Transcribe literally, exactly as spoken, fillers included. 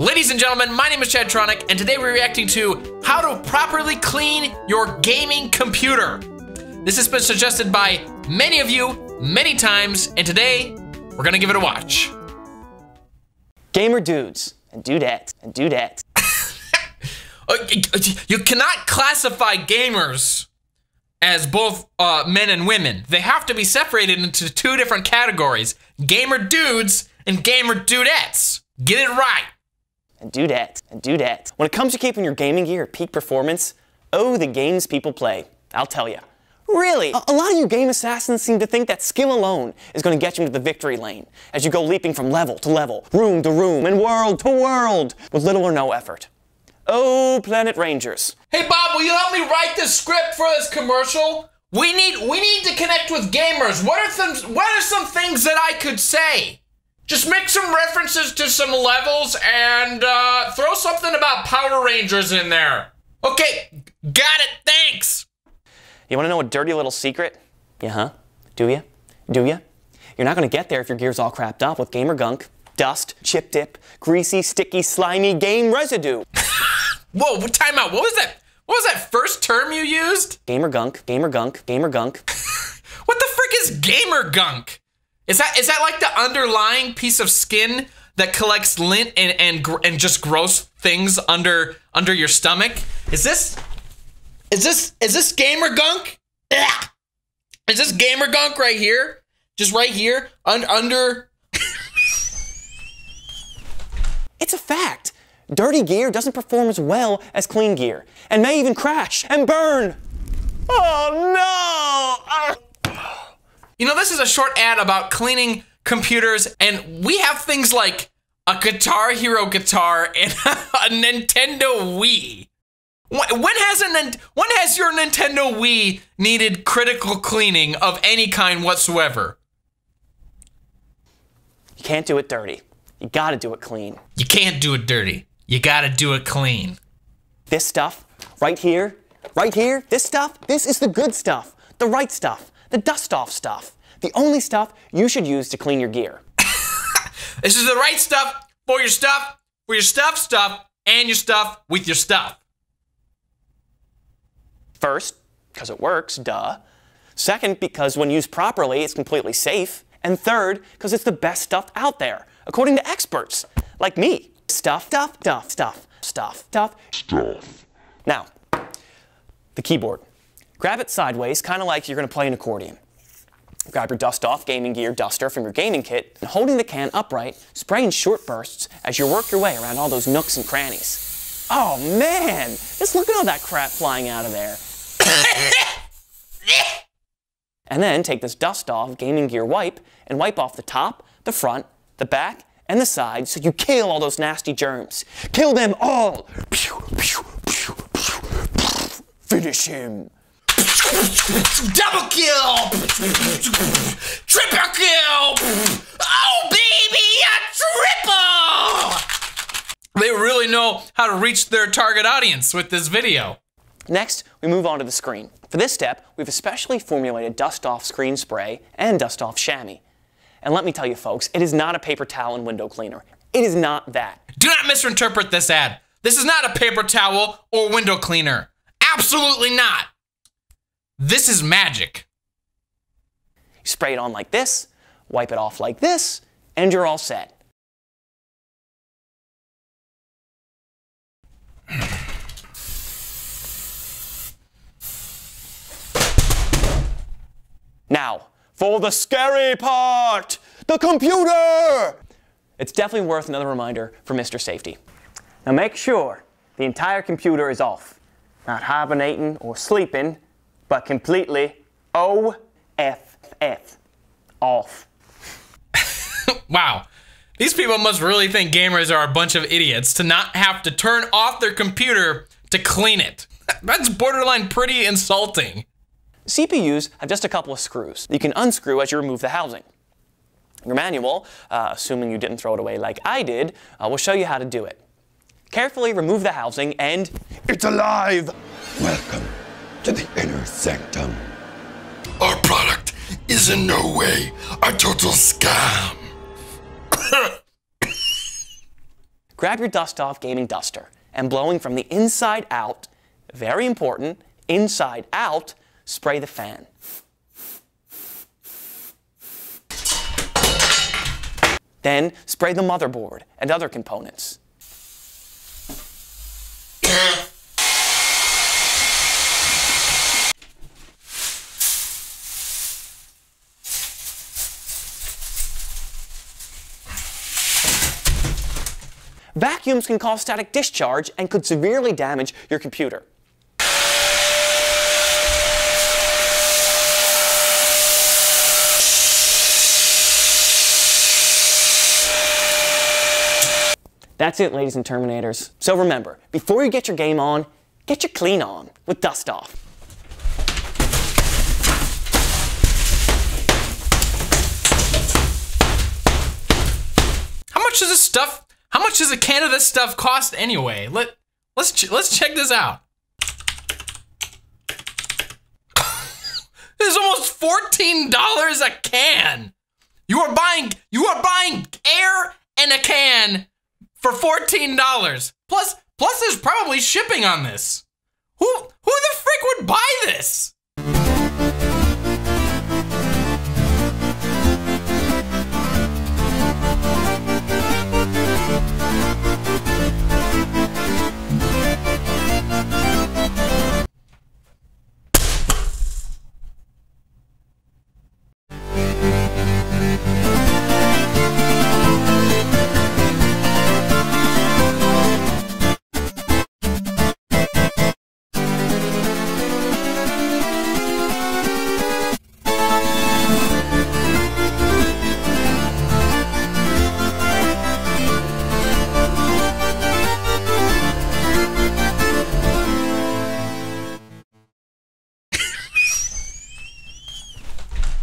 Ladies and gentlemen, my name is Chad Tronic, and today we're reacting to how to properly clean your gaming computer. This has been suggested by many of you, many times, and today we're gonna give it a watch. Gamer dudes, and dudettes, and dudettes. You cannot classify gamers as both uh, men and women. They have to be separated into two different categories, gamer dudes and gamer dudettes. Get it right. And dudettes, and dudettes. When it comes to keeping your gaming gear at peak performance, oh, the games people play, I'll tell you. Really, a, a lot of you game assassins seem to think that skill alone is gonna get you into the victory lane as you go leaping from level to level, room to room, and world to world with little or no effort. Oh, Planet Rangers. Hey Bob, will you help me write the script for this commercial? We need, we need to connect with gamers. What are some, what are some things that I could say? Just make some references to some levels and uh, throw something about Power Rangers in there. Okay, got it, thanks. You wanna know a dirty little secret? Yeah, huh? Do ya? Do ya? You're not gonna get there if your gear's all crapped up with gamer gunk, dust, chip dip, greasy, sticky, slimy game residue. Whoa, time out, what was that? What was that first term you used? Gamer gunk, gamer gunk, gamer gunk. What the frick is gamer gunk? Is that, is that like the underlying piece of skin that collects lint and and and just gross things under under your stomach? Is this is this is this gamer gunk? Ugh. Is this gamer gunk right here? Just right here un under. It's a fact. Dirty gear doesn't perform as well as clean gear, and may even crash and burn. Oh no! You know, this is a short ad about cleaning computers, and we have things like a Guitar Hero guitar and a Nintendo Wii. When has a when has your Nintendo Wii needed critical cleaning of any kind whatsoever? You can't do it dirty. You gotta do it clean. You can't do it dirty. You gotta do it clean. This stuff right here, right here, this stuff, this is the good stuff, the right stuff. The dust off stuff. The only stuff you should use to clean your gear. This is the right stuff for your stuff, for your stuff stuff, and your stuff with your stuff. First, because it works, duh. Second, because when used properly, it's completely safe. And third, because it's the best stuff out there, according to experts, like me. Stuff, stuff, stuff, stuff, stuff, stuff, stuff. Now, the keyboard. Grab it sideways, kind of like you're gonna play an accordion. Grab your Dust Off gaming gear duster from your gaming kit, and holding the can upright, spray in short bursts as you work your way around all those nooks and crannies. Oh man, just look at all that crap flying out of there. And then take this Dust Off gaming gear wipe and wipe off the top, the front, the back, and the sides so you kill all those nasty germs. Kill them all! Finish him! Double kill! Triple kill! Oh baby, a triple! They really know how to reach their target audience with this video. Next, we move on to the screen. For this step, we've especially formulated Dust Off Screen Spray and Dust Off Chamois. And let me tell you folks, it is not a paper towel and window cleaner. It is not that. Do not misinterpret this ad. This is not a paper towel or window cleaner. Absolutely not. This is magic. You spray it on like this, wipe it off like this, and you're all set. Now, for the scary part, the computer! It's definitely worth another reminder for Mister Safety. Now make sure the entire computer is off, not hibernating or sleeping, but completely O F F. Off. Wow. These people must really think gamers are a bunch of idiots to not have to turn off their computer to clean it. That's borderline pretty insulting. C P Us have just a couple of screws you can unscrew as you remove the housing. Your manual, uh, assuming you didn't throw it away like I did, uh, will show you how to do it. Carefully remove the housing and it's alive! Welcome to the inner sanctum. Our product is in no way a total scam. grab your Dust Off gaming duster and blowing from the inside out, very important, inside out, spray the fan. Then spray the motherboard and other components. Vacuums can cause static discharge and could severely damage your computer. That's it, ladies and Terminators. So remember, before you get your game on, get your clean on with Dust Off. How much is this stuff? How much does a can of this stuff cost anyway? Let let's ch let's check this out. This is almost fourteen dollars a can. You are buying you are buying air and a can for fourteen dollars. Plus plus there's probably shipping on this. Who who the frick would buy this?